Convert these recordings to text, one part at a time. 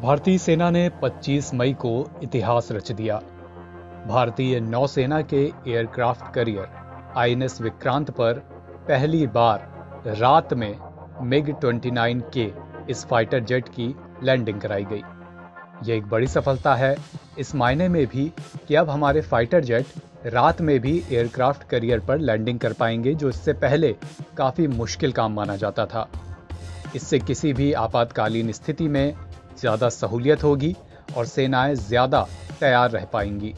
भारतीय सेना ने 25 मई को इतिहास रच दिया। भारतीय नौसेना के एयरक्राफ्ट कैरियर आईएनएस विक्रांत पर पहली बार रात में मिग 29 के इस फाइटर जेट की लैंडिंग कराई गई। यह एक बड़ी सफलता है इस मायने में भी कि अब हमारे फाइटर जेट रात में भी एयरक्राफ्ट कैरियर पर लैंडिंग कर पाएंगे, जो इससे पहले काफ़ी मुश्किल काम माना जाता था। इससे किसी भी आपातकालीन स्थिति में ज़्यादा सहूलियत होगी और सेनाएं ज़्यादा तैयार रह पाएंगी।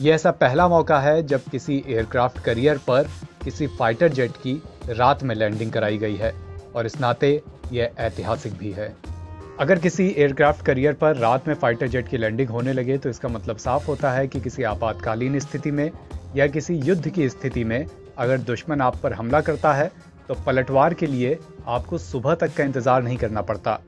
यह ऐसा पहला मौका है जब किसी एयरक्राफ्ट कैरियर पर किसी फाइटर जेट की रात में लैंडिंग कराई गई है, और इस नाते यह ऐतिहासिक भी है। अगर किसी एयरक्राफ्ट कैरियर पर रात में फाइटर जेट की लैंडिंग होने लगे तो इसका मतलब साफ होता है कि किसी आपातकालीन स्थिति में या किसी युद्ध की स्थिति में अगर दुश्मन आप पर हमला करता है तो पलटवार के लिए आपको सुबह तक का इंतज़ार नहीं करना पड़ता।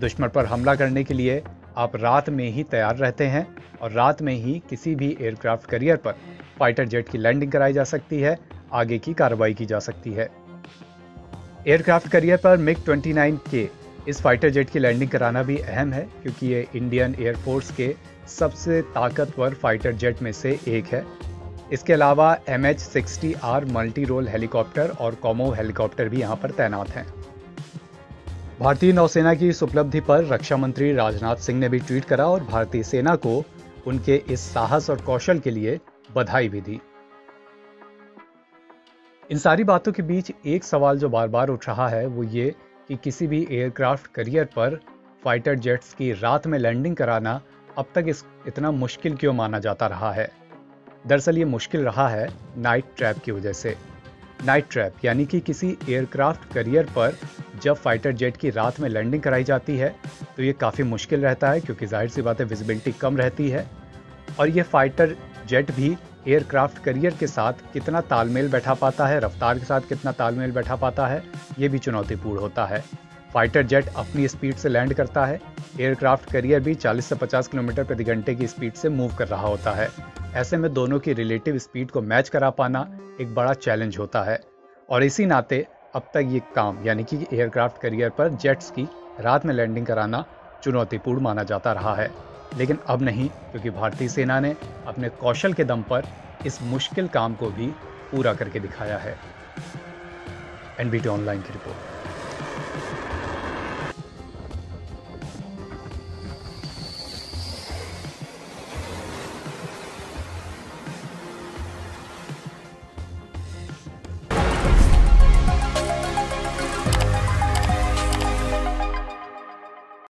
दुश्मन पर हमला करने के लिए आप रात में ही तैयार रहते हैं और रात में ही किसी भी एयरक्राफ्ट कैरियर पर फाइटर जेट की लैंडिंग कराई जा सकती है, आगे की कार्रवाई की जा सकती है। एयरक्राफ्ट कैरियर पर मिग 29 के इस फाइटर जेट की लैंडिंग कराना भी अहम है, क्योंकि ये इंडियन एयरफोर्स के सबसे ताकतवर फाइटर जेट में से एक है। इसके अलावा MH-60R मल्टी रोल हेलीकॉप्टर और कॉमो हेलीकॉप्टर भी यहाँ पर तैनात हैं। भारतीय नौसेना की इस उपलब्धि पर रक्षा मंत्री राजनाथ सिंह ने भी ट्वीट करा और भारतीय सेना को उनके इस साहस और कौशल के लिए बधाई भी दी। इन सारी बातों के बीच एक सवाल जो बार बार उठ रहा है वो ये कि किसी भी एयरक्राफ्ट कैरियर पर फाइटर जेट्स की रात में लैंडिंग कराना अब तक इतना मुश्किल क्यों माना जाता रहा है। दरअसल ये मुश्किल रहा है नाइट ट्रैप की वजह से। नाइट ट्रैप यानी कि किसी एयरक्राफ्ट कैरियर पर जब फाइटर जेट की रात में लैंडिंग कराई जाती है तो ये काफ़ी मुश्किल रहता है, क्योंकि जाहिर सी बात है विजिबिलिटी कम रहती है और ये फाइटर जेट भी एयरक्राफ्ट कैरियर के साथ कितना तालमेल बैठा पाता है, रफ्तार के साथ कितना तालमेल बैठा पाता है, ये भी चुनौतीपूर्ण होता है। फाइटर जेट अपनी स्पीड से लैंड करता है, एयरक्राफ्ट कैरियर भी 40 से 50 किलोमीटर प्रति घंटे की स्पीड से मूव कर रहा होता है। ऐसे में दोनों की रिलेटिव स्पीड को मैच करा पाना एक बड़ा चैलेंज होता है, और इसी नाते अब तक ये काम यानी कि एयरक्राफ्ट कैरियर पर जेट्स की रात में लैंडिंग कराना चुनौतीपूर्ण माना जाता रहा है। लेकिन अब नहीं, क्योंकि भारतीय सेना ने अपने कौशल के दम पर इस मुश्किल काम को भी पूरा करके दिखाया है। NBT ऑनलाइन की रिपोर्ट।